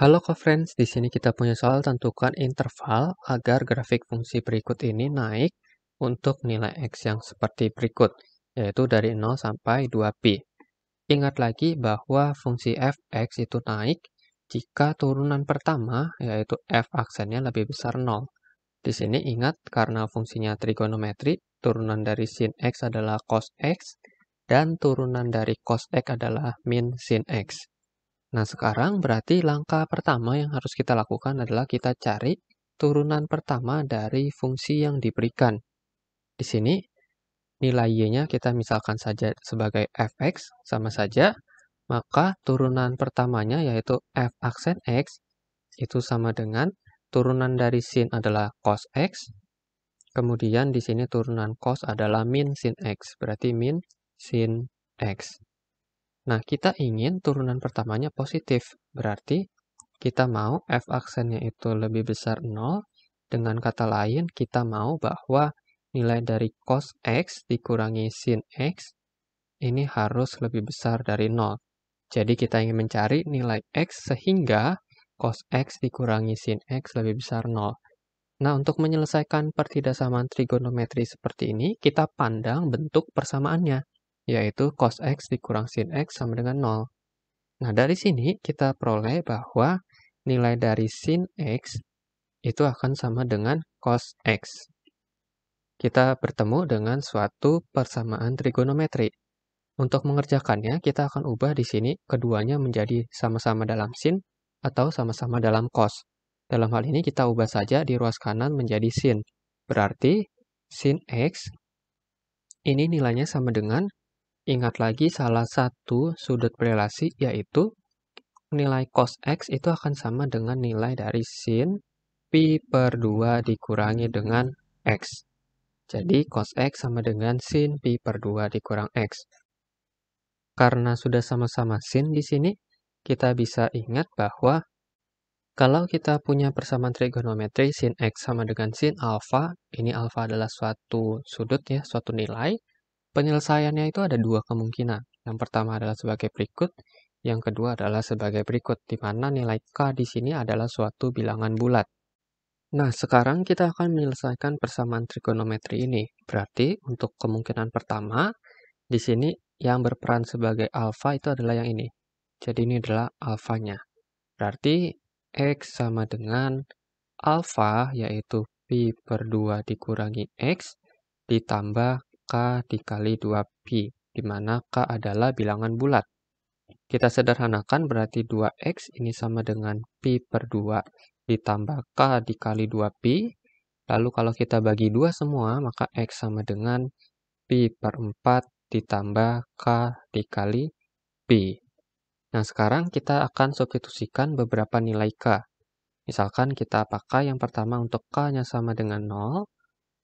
Halo friends, di sini kita punya soal tentukan interval agar grafik fungsi berikut ini naik untuk nilai X yang seperti berikut, yaitu dari 0 sampai 2Pi. Ingat lagi bahwa fungsi fx itu naik jika turunan pertama, yaitu f aksennya lebih besar 0. Di sini ingat karena fungsinya trigonometri, turunan dari sin x adalah cos x, dan turunan dari cos x adalah min sin x. Nah, sekarang berarti langkah pertama yang harus kita lakukan adalah kita cari turunan pertama dari fungsi yang diberikan. Di sini, nilai y-nya kita misalkan saja sebagai fx, sama saja, maka turunan pertamanya yaitu f aksen x, itu sama dengan turunan dari sin adalah cos x, kemudian di sini turunan cos adalah min sin x, berarti min sin x. Nah, kita ingin turunan pertamanya positif, berarti kita mau f aksennya itu lebih besar 0, dengan kata lain kita mau bahwa nilai dari cos x dikurangi sin x, ini harus lebih besar dari 0. Jadi kita ingin mencari nilai x sehingga cos x dikurangi sin x lebih besar 0. Nah, untuk menyelesaikan pertidaksamaan trigonometri seperti ini, kita pandang bentuk persamaannya, yaitu cos x dikurang sin x sama dengan 0. Nah, dari sini kita peroleh bahwa nilai dari sin x itu akan sama dengan cos x. Kita bertemu dengan suatu persamaan trigonometri. Untuk mengerjakannya, kita akan ubah di sini keduanya menjadi sama-sama dalam sin atau sama-sama dalam cos. Dalam hal ini kita ubah saja di ruas kanan menjadi sin. Berarti sin x ini nilainya sama dengan, ingat lagi salah satu sudut relasi, yaitu nilai cos x itu akan sama dengan nilai dari sin pi per 2 dikurangi dengan x. Jadi cos x sama dengan sin pi per 2 dikurang x. Karena sudah sama-sama sin di sini, kita bisa ingat bahwa kalau kita punya persamaan trigonometri sin x sama dengan sin alfa, ini alfa adalah suatu sudut ya, suatu nilai. Penyelesaiannya itu ada dua kemungkinan. Yang pertama adalah sebagai berikut, yang kedua adalah sebagai berikut, di mana nilai k di sini adalah suatu bilangan bulat. Nah, sekarang kita akan menyelesaikan persamaan trigonometri ini. Berarti untuk kemungkinan pertama, di sini yang berperan sebagai alfa itu adalah yang ini. Jadi ini adalah alfanya. Berarti x sama dengan alfa, yaitu pi per 2 dikurangi x, ditambah K dikali 2Pi, di mana K adalah bilangan bulat. Kita sederhanakan, berarti 2X ini sama dengan Pi per 2 ditambah K dikali 2Pi. Lalu kalau kita bagi 2 semua, maka X sama dengan Pi per 4 ditambah K dikali Pi. Nah, sekarang kita akan substitusikan beberapa nilai K. Misalkan kita pakai yang pertama untuk K-nya sama dengan 0.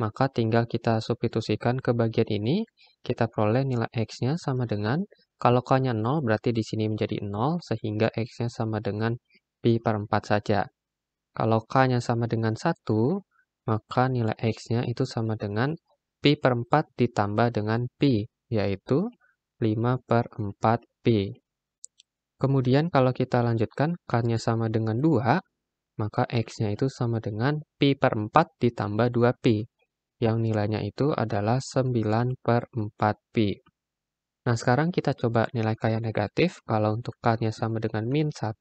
Maka tinggal kita substitusikan ke bagian ini, kita peroleh nilai x-nya sama dengan, kalau k-nya 0 berarti di sini menjadi 0, sehingga x-nya sama dengan pi per 4 saja. Kalau k-nya sama dengan 1, maka nilai x-nya itu sama dengan pi per 4 ditambah dengan pi, yaitu 5 per 4 pi. Kemudian kalau kita lanjutkan, k-nya sama dengan 2, maka x-nya itu sama dengan pi per 4 ditambah 2 pi. Yang nilainya itu adalah 9 per 4 pi. Nah, sekarang kita coba nilai k yang negatif. Kalau untuk k-nya sama dengan min 1,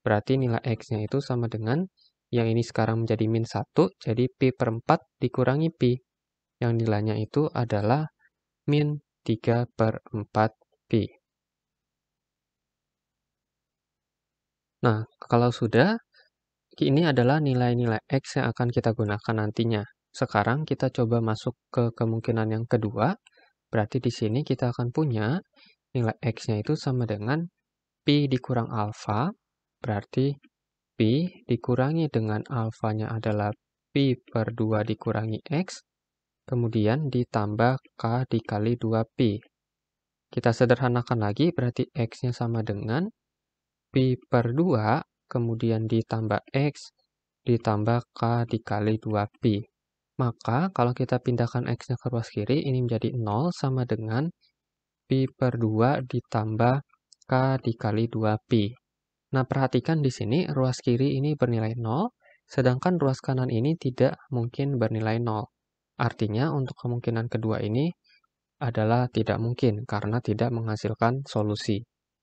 berarti nilai x-nya itu sama dengan, yang ini sekarang menjadi min 1, jadi pi per 4 dikurangi pi. Yang nilainya itu adalah min 3 per 4 pi. Nah, kalau sudah, ini adalah nilai-nilai x yang akan kita gunakan nantinya. Sekarang kita coba masuk ke kemungkinan yang kedua, berarti di sini kita akan punya nilai x-nya itu sama dengan pi dikurang alfa, berarti pi dikurangi dengan alfanya adalah pi per 2 dikurangi x, kemudian ditambah k dikali 2pi. Kita sederhanakan lagi, berarti x-nya sama dengan pi per 2, kemudian ditambah x, ditambah k dikali 2pi. Maka kalau kita pindahkan x-nya ke ruas kiri, ini menjadi 0 sama dengan pi per 2 ditambah k dikali 2pi. Nah, perhatikan di sini ruas kiri ini bernilai 0, sedangkan ruas kanan ini tidak mungkin bernilai 0. Artinya untuk kemungkinan kedua ini adalah tidak mungkin karena tidak menghasilkan solusi.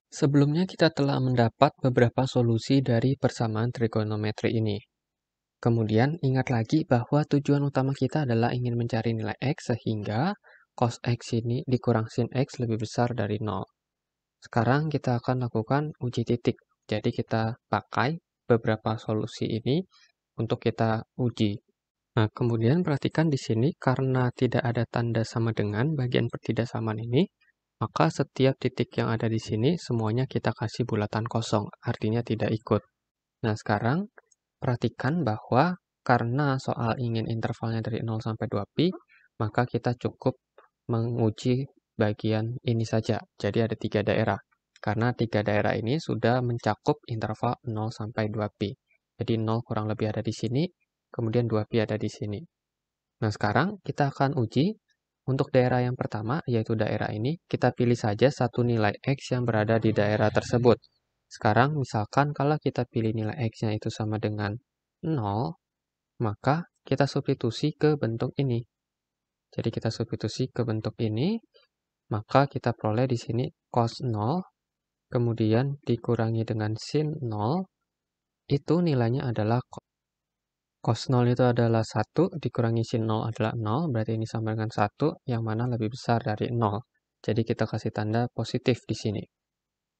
Sebelumnya kita telah mendapat beberapa solusi dari persamaan trigonometri ini. Kemudian ingat lagi bahwa tujuan utama kita adalah ingin mencari nilai X sehingga cos X ini dikurang sin X lebih besar dari 0. Sekarang kita akan lakukan uji titik. Jadi kita pakai beberapa solusi ini untuk kita uji. Nah, kemudian perhatikan di sini karena tidak ada tanda sama dengan bagian pertidaksamaan ini, maka setiap titik yang ada di sini semuanya kita kasih bulatan kosong, artinya tidak ikut. Nah, sekarang perhatikan bahwa karena soal ingin intervalnya dari 0 sampai 2pi, maka kita cukup menguji bagian ini saja. Jadi ada 3 daerah. Karena 3 daerah ini sudah mencakup interval 0 sampai 2pi. Jadi 0 kurang lebih ada di sini, kemudian 2pi ada di sini. Nah, sekarang kita akan uji untuk daerah yang pertama, yaitu daerah ini. Kita pilih saja satu nilai X yang berada di daerah tersebut. Sekarang, misalkan kalau kita pilih nilai X-nya itu sama dengan 0, maka kita substitusi ke bentuk ini. Jadi kita substitusi ke bentuk ini, maka kita peroleh di sini cos 0, kemudian dikurangi dengan sin 0, itu nilainya adalah cos 0 itu adalah 1, dikurangi sin 0 adalah 0, berarti ini sama dengan 1, yang mana lebih besar dari 0. Jadi kita kasih tanda positif di sini.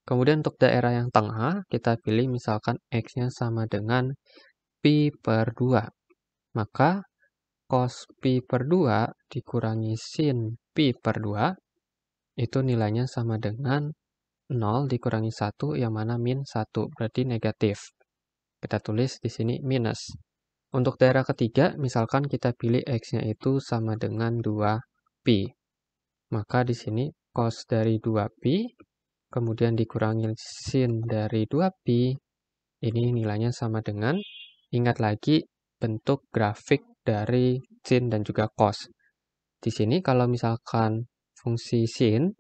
Kemudian untuk daerah yang tengah, kita pilih misalkan X-nya sama dengan pi per 2. Maka cos pi per 2 dikurangi sin pi per 2, itu nilainya sama dengan 0 dikurangi 1 yang mana min 1, berarti negatif. Kita tulis di sini minus. Untuk daerah ketiga, misalkan kita pilih X-nya itu sama dengan 2pi. Maka di sini cos dari 2pi, kemudian dikurangi sin dari 2pi, ini nilainya sama dengan, ingat lagi bentuk grafik dari sin dan juga cos. Di sini kalau misalkan fungsi sin,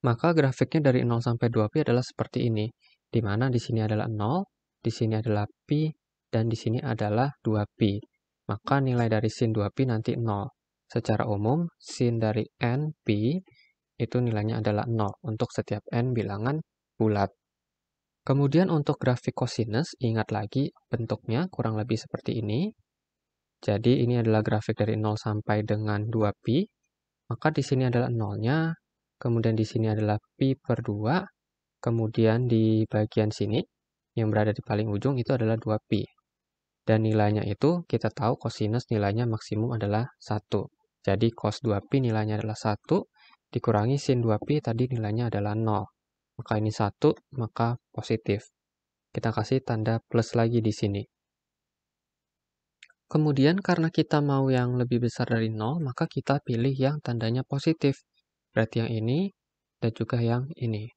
maka grafiknya dari 0 sampai 2pi adalah seperti ini, di mana di sini adalah 0, di sini adalah pi, dan di sini adalah 2pi. Maka nilai dari sin 2pi nanti 0. Secara umum, sin dari n pi itu nilainya adalah 0 untuk setiap n bilangan bulat. Kemudian untuk grafik kosinus, ingat lagi bentuknya kurang lebih seperti ini. Jadi ini adalah grafik dari 0 sampai dengan 2pi, maka di sini adalah 0-nya. Kemudian di sini adalah pi per 2, kemudian di bagian sini yang berada di paling ujung itu adalah 2pi. Dan nilainya itu kita tahu kosinus nilainya maksimum adalah 1. Jadi cos 2pi nilainya adalah 1, dikurangi sin 2pi tadi nilainya adalah 0. Maka ini 1, maka positif. Kita kasih tanda plus lagi di sini. Kemudian karena kita mau yang lebih besar dari 0, maka kita pilih yang tandanya positif. Berarti yang ini, dan juga yang ini.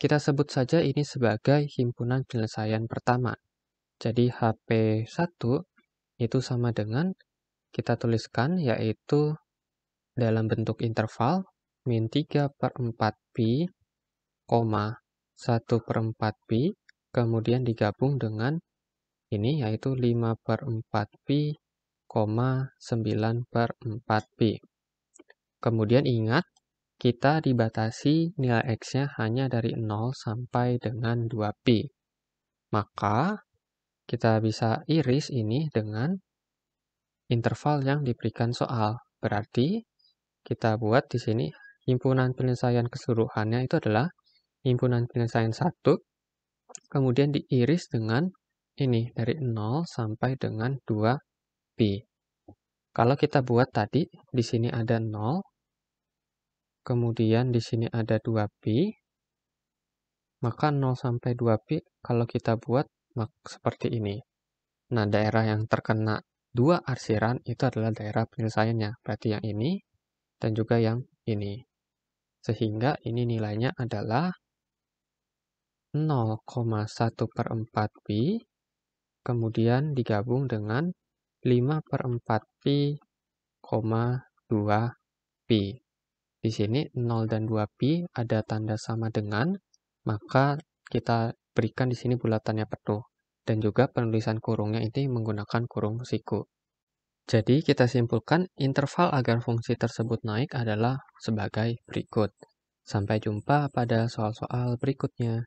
Kita sebut saja ini sebagai himpunan penyelesaian pertama. Jadi HP1 itu sama dengan, kita tuliskan yaitu dalam bentuk interval, min 3 per 4pi, 1 per 4pi, kemudian digabung dengan ini yaitu 5 per 4pi, 9 per 4pi. Kemudian ingat, kita dibatasi nilai X-nya hanya dari 0 sampai dengan 2pi. Maka, kita bisa iris ini dengan interval yang diberikan soal. Berarti, kita buat di sini himpunan penyelesaian keseluruhannya itu adalah himpunan penyelesaian 1, kemudian diiris dengan ini, dari 0 sampai dengan 2pi. Kalau kita buat tadi, di sini ada 0, kemudian di sini ada 2pi, maka 0 sampai 2pi kalau kita buat seperti ini. Nah, daerah yang terkena 2 arsiran itu adalah daerah penyelesaiannya, berarti yang ini dan juga yang ini. Sehingga ini nilainya adalah 0,1 per 4pi, kemudian digabung dengan 5 per 4pi, 2pi. Di sini 0 dan 2pi ada tanda sama dengan, maka kita berikan di sini bulatannya penuh, dan juga penulisan kurungnya ini menggunakan kurung siku. Jadi kita simpulkan interval agar fungsi tersebut naik adalah sebagai berikut. Sampai jumpa pada soal-soal berikutnya.